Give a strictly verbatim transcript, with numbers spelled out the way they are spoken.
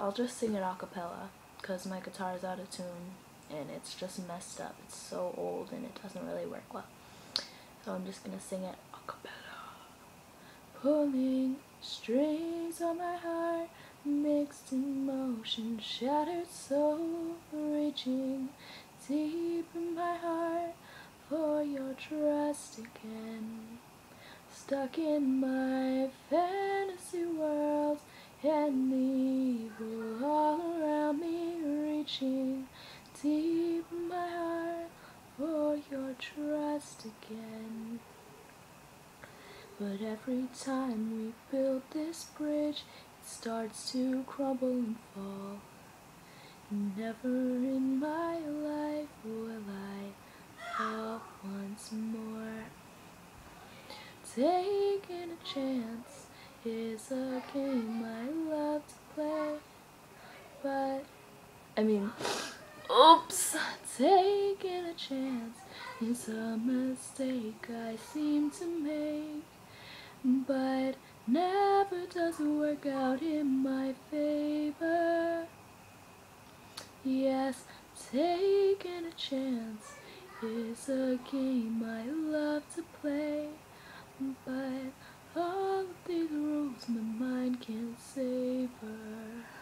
I'll just sing it a cappella because my guitar is out of tune and it's just messed up. It's so old and it doesn't really work well. So I'm just gonna sing it a cappella. Pulling strings on my heart, mixed emotion, shattered soul, reaching deep in my heart for your trust again. Stuck in my fantasy world and the evil all around me, reaching deep in my heart for your trust again. But every time we build this bridge, it starts to crumble and fall. Never in my life will I fall once more. Taking a chance is a game I love to play, but I mean, oops, taking a chance is a mistake I seem to make, but never does it work out in my favor. Yes, taking a chance is a game I love to play, but all of these rules my mind can't savor.